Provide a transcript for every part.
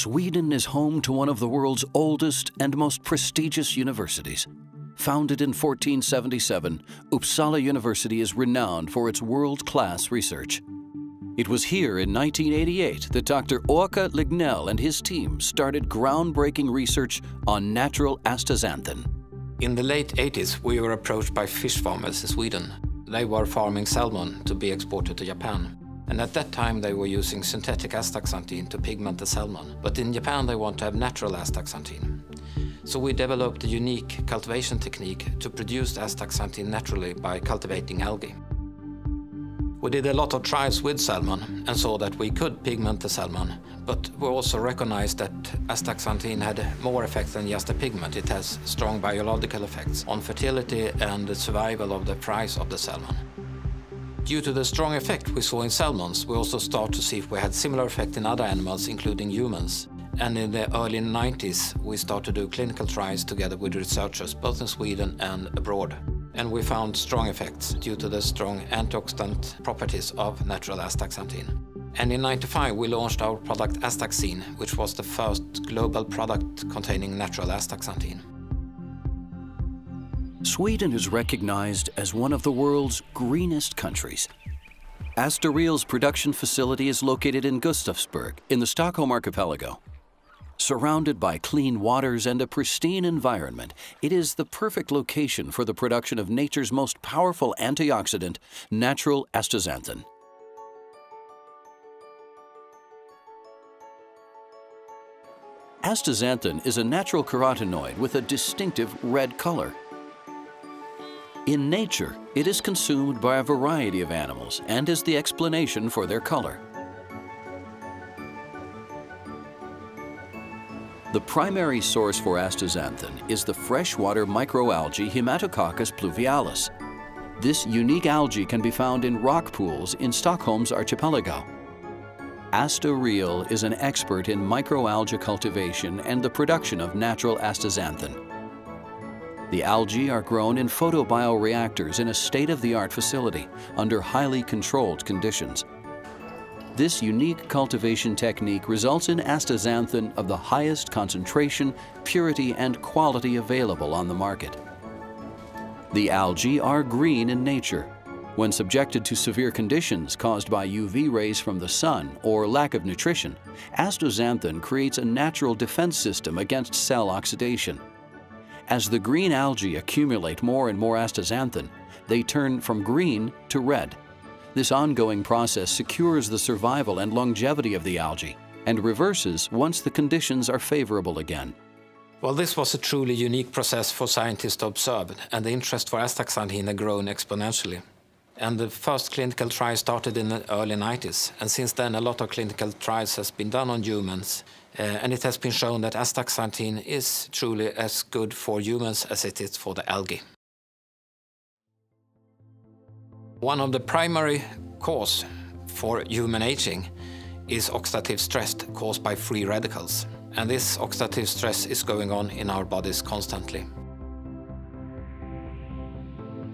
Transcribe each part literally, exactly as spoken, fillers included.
Sweden is home to one of the world's oldest and most prestigious universities. Founded in fourteen seventy-seven, Uppsala University is renowned for its world-class research. It was here in nineteen eighty-eight that Doctor Åke Lignell and his team started groundbreaking research on natural astaxanthin. In the late eighties, we were approached by fish farmers in Sweden. They were farming salmon to be exported to Japan. And at that time, they were using synthetic astaxanthin to pigment the salmon. But in Japan, they want to have natural astaxanthin. So we developed a unique cultivation technique to produce astaxanthin naturally by cultivating algae. We did a lot of trials with salmon and saw that we could pigment the salmon, but we also recognized that astaxanthin had more effects than just a pigment. It has strong biological effects on fertility and the survival of the price of the salmon. Due to the strong effect we saw in salmons, we also started to see if we had similar effect in other animals, including humans. And in the early nineties, we started to do clinical trials together with researchers, both in Sweden and abroad. And we found strong effects due to the strong antioxidant properties of natural astaxanthin. And in ninety-five, we launched our product Astaxine, which was the first global product containing natural astaxanthin. Sweden is recognized as one of the world's greenest countries. AstaReal's production facility is located in Gustavsberg, in the Stockholm archipelago. Surrounded by clean waters and a pristine environment, it is the perfect location for the production of nature's most powerful antioxidant, natural astaxanthin. Astaxanthin is a natural carotenoid with a distinctive red color. In nature, it is consumed by a variety of animals and is the explanation for their color. The primary source for astaxanthin is the freshwater microalgae Haematococcus pluvialis. This unique algae can be found in rock pools in Stockholm's archipelago. AstaReal is an expert in microalgae cultivation and the production of natural astaxanthin. The algae are grown in photobioreactors in a state-of-the-art facility under highly controlled conditions. This unique cultivation technique results in astaxanthin of the highest concentration, purity, and quality available on the market. The algae are green in nature. When subjected to severe conditions caused by U V rays from the sun or lack of nutrition, astaxanthin creates a natural defense system against cell oxidation. As the green algae accumulate more and more astaxanthin, they turn from green to red. This ongoing process secures the survival and longevity of the algae and reverses once the conditions are favorable again. Well, this was a truly unique process for scientists to observe, and the interest for astaxanthin had grown exponentially. And the first clinical trial started in the early nineties, and since then a lot of clinical trials has been done on humans, uh, and it has been shown that astaxanthin is truly as good for humans as it is for the algae. One of the primary causes for human aging is oxidative stress caused by free radicals. And this oxidative stress is going on in our bodies constantly.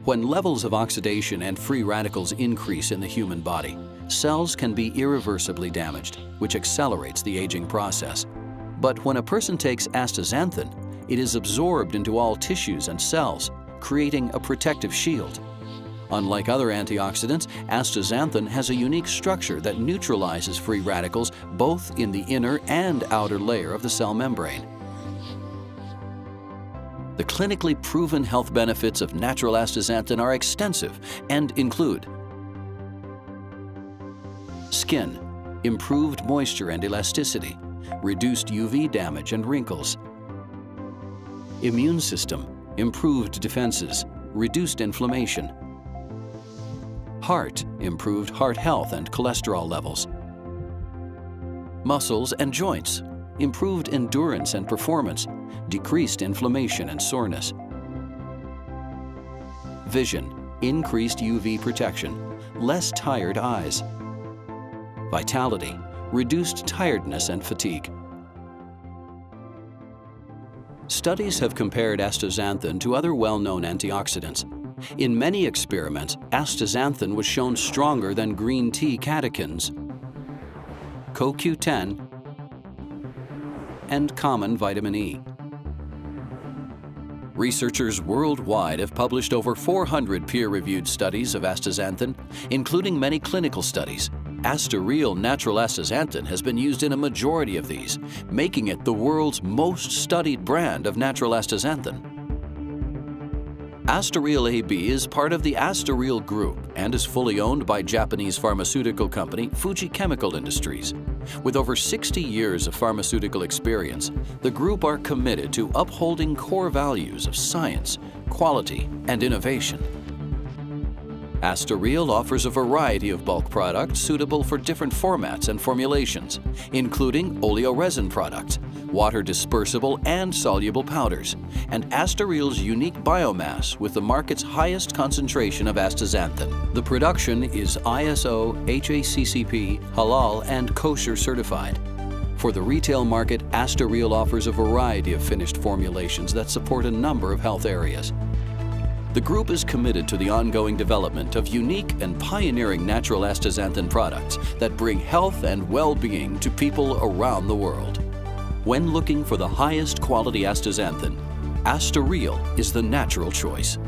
When levels of oxidation and free radicals increase in the human body, cells can be irreversibly damaged, which accelerates the aging process. But when a person takes astaxanthin, it is absorbed into all tissues and cells, creating a protective shield. Unlike other antioxidants, astaxanthin has a unique structure that neutralizes free radicals both in the inner and outer layer of the cell membrane. The clinically proven health benefits of natural astaxanthin are extensive and include skin, improved moisture and elasticity, reduced U V damage and wrinkles, immune system, improved defenses, reduced inflammation, heart, improved heart health and cholesterol levels. Muscles and joints, improved endurance and performance, decreased inflammation and soreness. Vision, increased U V protection, less tired eyes. Vitality, reduced tiredness and fatigue. Studies have compared astaxanthin to other well-known antioxidants. In many experiments, astaxanthin was shown stronger than green tea catechins, co Q ten, and common vitamin E. Researchers worldwide have published over four hundred peer-reviewed studies of astaxanthin, including many clinical studies. AstaReal natural astaxanthin has been used in a majority of these, making it the world's most studied brand of natural astaxanthin. AstaReal A B is part of the AstaReal Group and is fully owned by Japanese pharmaceutical company Fuji Chemical Industries. With over sixty years of pharmaceutical experience, the group are committed to upholding core values of science, quality, and innovation. AstaReal offers a variety of bulk products suitable for different formats and formulations, including oleoresin products, water dispersible and soluble powders, and AstaReal's unique biomass with the market's highest concentration of astaxanthin. The production is I S O, H A C C P, halal and kosher certified. For the retail market, AstaReal offers a variety of finished formulations that support a number of health areas. The group is committed to the ongoing development of unique and pioneering natural astaxanthin products that bring health and well-being to people around the world. When looking for the highest quality astaxanthin, AstaReal is the natural choice.